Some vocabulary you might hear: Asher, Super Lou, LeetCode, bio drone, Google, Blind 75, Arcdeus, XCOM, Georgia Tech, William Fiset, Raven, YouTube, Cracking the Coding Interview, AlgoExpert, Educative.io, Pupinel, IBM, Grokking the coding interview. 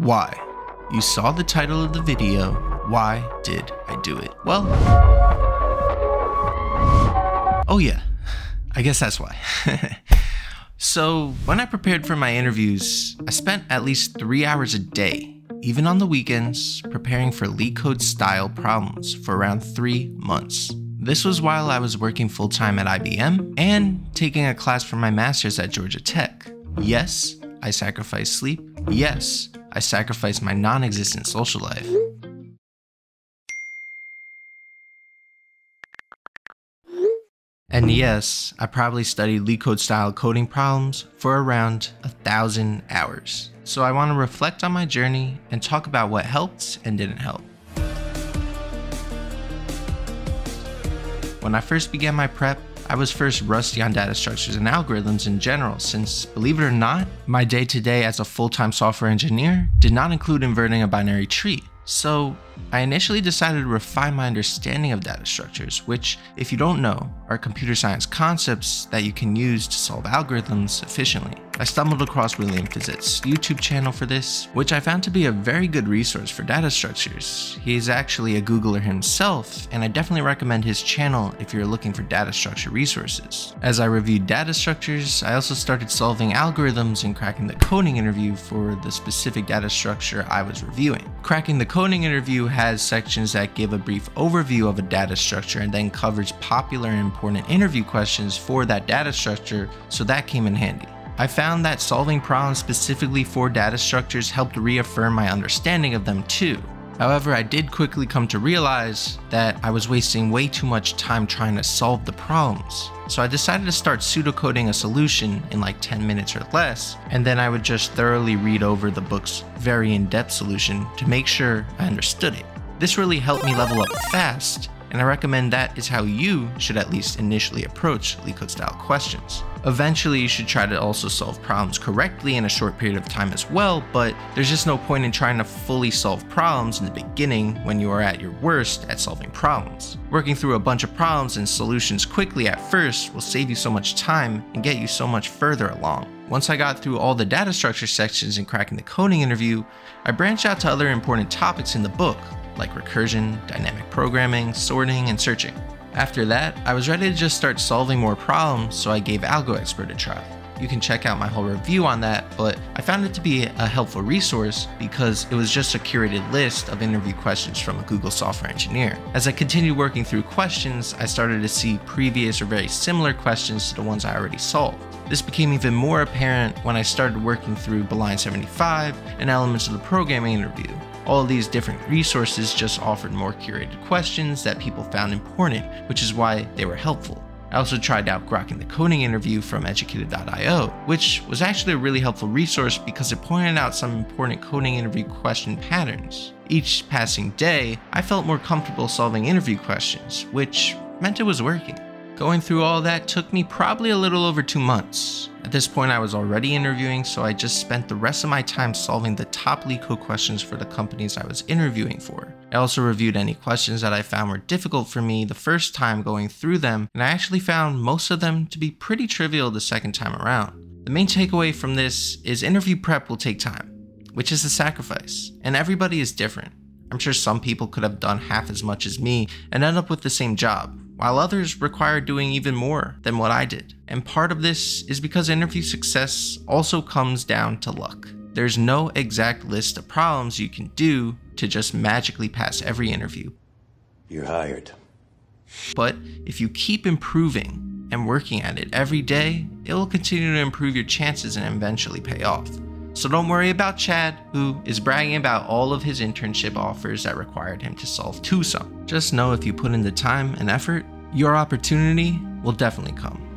Why? You saw the title of the video. Why did I do it? Well, oh yeah, I guess that's why. So when I prepared for my interviews, I spent at least 3 hours a day, even on the weekends, preparing for LeetCode style problems for around 3 months. This was while I was working full-time at IBM and taking a class for my master's at Georgia Tech. Yes, I sacrificed sleep. Yes, I sacrificed my non-existent social life. And yes, I probably studied LeetCode style coding problems for around 1,000 hours. So I want to reflect on my journey and talk about what helped and didn't help. When I first began my prep, I was first rusty on data structures and algorithms in general since, believe it or not, my day-to-day as a full-time software engineer did not include inverting a binary tree. So I initially decided to refine my understanding of data structures, which, if you don't know, are computer science concepts that you can use to solve algorithms efficiently. I stumbled across William Fiset's YouTube channel for this, which I found to be a very good resource for data structures. He's actually a Googler himself, and I definitely recommend his channel if you're looking for data structure resources. As I reviewed data structures, I also started solving algorithms and cracking the coding interview for the specific data structure I was reviewing. Cracking the coding interview has sections that give a brief overview of a data structure and then covers popular and important interview questions for that data structure, so that came in handy. I found that solving problems specifically for data structures helped reaffirm my understanding of them too. However, I did quickly come to realize that I was wasting way too much time trying to solve the problems. So I decided to start pseudocoding a solution in like 10 minutes or less, and then I would just thoroughly read over the book's very in-depth solution to make sure I understood it. This really helped me level up fast, and I recommend that is how you should at least initially approach LeetCode style questions. Eventually, you should try to also solve problems correctly in a short period of time as well, but there's just no point in trying to fully solve problems in the beginning when you are at your worst at solving problems. Working through a bunch of problems and solutions quickly at first will save you so much time and get you so much further along. Once I got through all the data structure sections in Cracking the Coding Interview, I branched out to other important topics in the book, like recursion, dynamic programming, sorting, and searching. After that, I was ready to just start solving more problems, so I gave AlgoExpert a try. You can check out my whole review on that, but I found it to be a helpful resource because it was just a curated list of interview questions from a Google software engineer. As I continued working through questions, I started to see previous or very similar questions to the ones I already solved. This became even more apparent when I started working through Blind 75 and elements of the programming interview. All these different resources just offered more curated questions that people found important, which is why they were helpful. I also tried out Grokking the Coding Interview from Educative.io, which was actually a really helpful resource because it pointed out some important coding interview question patterns. Each passing day, I felt more comfortable solving interview questions, which meant it was working. Going through all that took me probably a little over 2 months. At this point, I was already interviewing, so I just spent the rest of my time solving the top LeetCode questions for the companies I was interviewing for. I also reviewed any questions that I found were difficult for me the first time going through them, and I actually found most of them to be pretty trivial the second time around. The main takeaway from this is interview prep will take time, which is a sacrifice, and everybody is different. I'm sure some people could have done half as much as me and end up with the same job, while others require doing even more than what I did. And part of this is because interview success also comes down to luck. There's no exact list of problems you can do to just magically pass every interview. You're hired. But if you keep improving and working at it every day, it will continue to improve your chances and eventually pay off. So don't worry about Chad, who is bragging about all of his internship offers that required him to solve two sums. Just know if you put in the time and effort, your opportunity will definitely come.